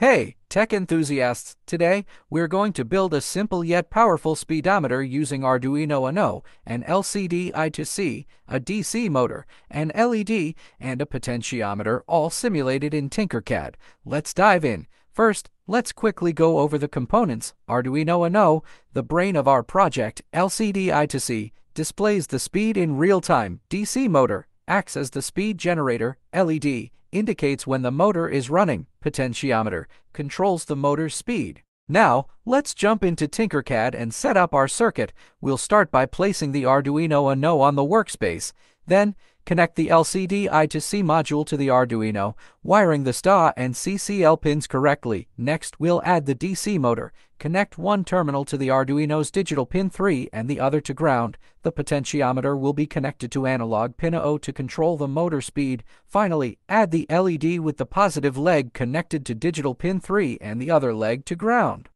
Hey, tech enthusiasts! Today, we're going to build a simple yet powerful speedometer using Arduino Uno, an LCD I2C, a DC motor, an LED, and a potentiometer, all simulated in Tinkercad. Let's dive in. First, let's quickly go over the components. Arduino Uno, the brain of our project, LCD I2C, displays the speed in real time. DC motor acts as the speed generator. LED indicates when the motor is running. Potentiometer controls the motor's speed. Now, let's jump into Tinkercad and set up our circuit. We'll start by placing the Arduino Uno on the workspace. Then, connect the LCD I2C module to the Arduino, wiring the SDA and SCL pins correctly. Next, we'll add the DC motor. Connect one terminal to the Arduino's digital pin 3 and the other to ground. The potentiometer will be connected to analog pin 0 to control the motor speed. Finally, add the LED with the positive leg connected to digital pin 3 and the other leg to ground.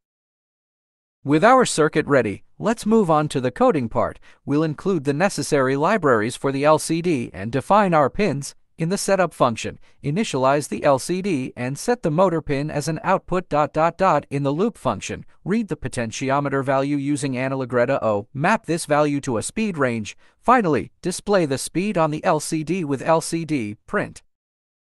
With our circuit ready, let's move on to the coding part. We'll include the necessary libraries for the LCD and define our pins. In the setup function, initialize the LCD and set the motor pin as an output ... In the loop function, read the potentiometer value using analogRead 0, map this value to a speed range. Finally, display the speed on the LCD with LCD print.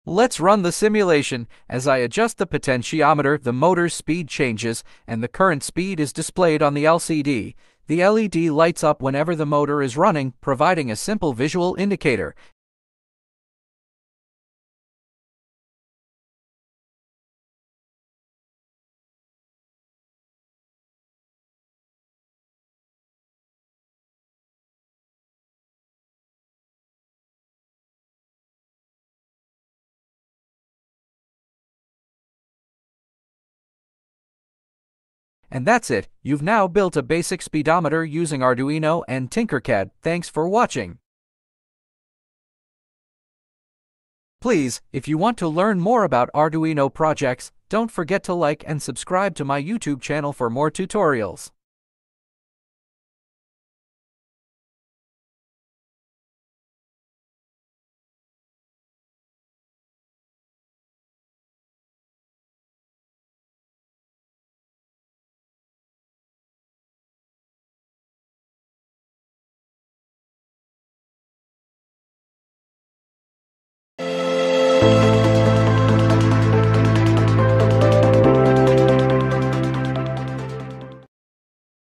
Let's run the simulation. As I adjust the potentiometer, the motor's speed changes and the current speed is displayed on the LCD. The LED lights up whenever the motor is running, providing a simple visual indicator. And that's it. You've now built a basic speedometer using Arduino and Tinkercad. Thanks for watching. Please, if you want to learn more about Arduino projects, don't forget to like and subscribe to my YouTube channel for more tutorials.